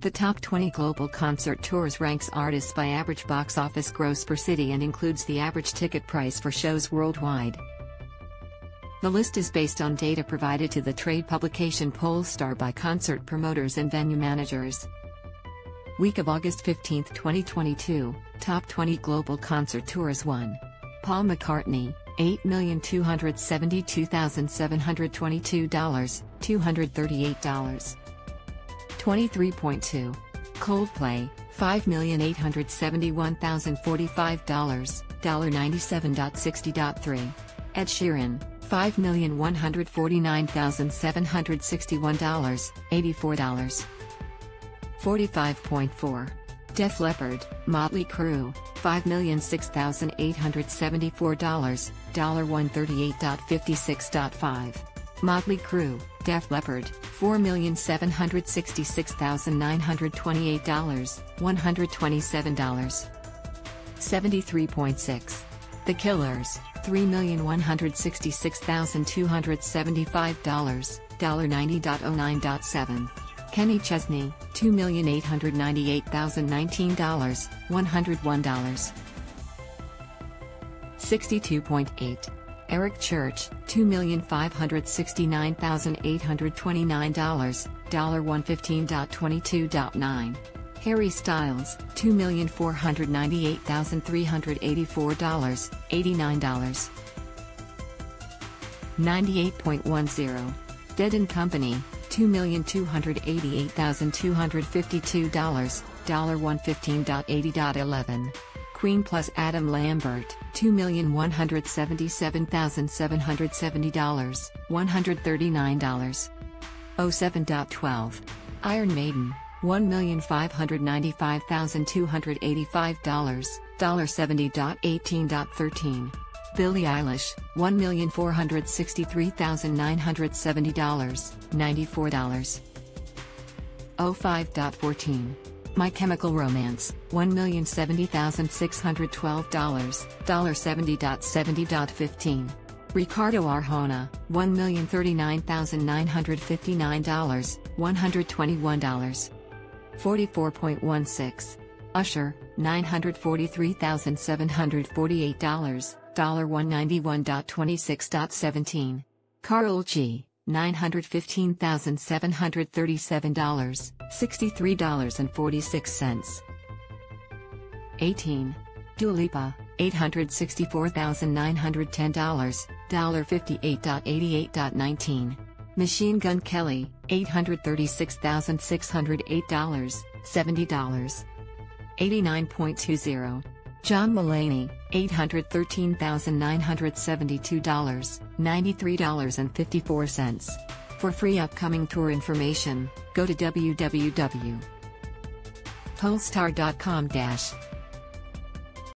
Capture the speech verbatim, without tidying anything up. The top twenty global concert tours ranks artists by average box office gross per city and includes the average ticket price for shows worldwide. The list is based on data provided to the trade publication Pollstar by concert promoters and venue managers. Week of August fifteenth twenty twenty-two, Top twenty Global Concert Tours one. Paul McCartney, eight million two hundred seventy-two thousand seven hundred twenty-two dollars, two hundred thirty-eight dollars. twenty-three point two. Coldplay, five million eight hundred seventy-one thousand forty-five dollars, ninety-seven dollars sixty dollars. Ed Sheeran, five million one hundred forty-nine thousand seven hundred sixty-one dollars, eighty-four dollars. forty-five point four. Def Leppard, Mötley Crüe, five million six thousand eight hundred seventy-four dollars, one hundred thirty-eight dollars fifty-six dollars. Mötley Crüe, Def Leppard, four million seven hundred sixty-six thousand nine hundred twenty-eight dollars, one hundred twenty-seven dollars. seventy-three point six. The Killers, three million one hundred sixty-six thousand two hundred seventy-five dollars, ninety dollars oh nine dollars seven. Kenny Chesney, two million eight hundred ninety-eight thousand nineteen dollars, one hundred one dollars. sixty-two point eight. Eric Church, two million five hundred sixty-nine thousand eight hundred twenty-nine dollars, one hundred fifteen dollars twenty-two dollars nine. Harry Styles, two million four hundred ninety-eight thousand three hundred eighty-four dollars, eighty-nine dollars. ninety-eight point one zero. Dead and Company, two million two hundred eighty-eight thousand two hundred fifty-two dollars, one hundred fifteen dollars eighty dollars eleven. Queen plus Adam Lambert, two million one hundred seventy-seven thousand seven hundred seventy dollars, one hundred thirty-nine dollars. seven point one two. Iron Maiden, one million five hundred ninety-five thousand two hundred eighty-five dollars, seventy dollars eighteen dollars thirteen. Billie Eilish, one million four hundred sixty-three thousand nine hundred seventy dollars, ninety-four dollars. five point one four. My Chemical Romance, one million seventy thousand six hundred twelve dollars, seventy dollars seventy dollars fifteen. Ricardo Arjona, one million thirty-nine thousand nine hundred fifty-nine dollars, one hundred twenty-one dollars. forty-four point one six. Usher, nine hundred forty-three thousand seven hundred forty-eight dollars, one hundred ninety-one dollars twenty-six dollars seventeen. Carl G, nine hundred fifteen thousand seven hundred thirty-seven dollars, sixty-three dollars and forty-six cents. eighteen. Dua Lipa, eight hundred sixty-four thousand nine hundred ten dollars, fifty-eight dollars eighty-eight dollars nineteen. Machine Gun Kelly, eight hundred thirty-six thousand six hundred eight dollars, seventy dollars. eighty-nine point two zero. John Mulaney, eight hundred thirteen thousand nine hundred seventy-two dollars, ninety-three dollars fifty-four cents. For free upcoming tour information, go to w w w dot pollstar dot com.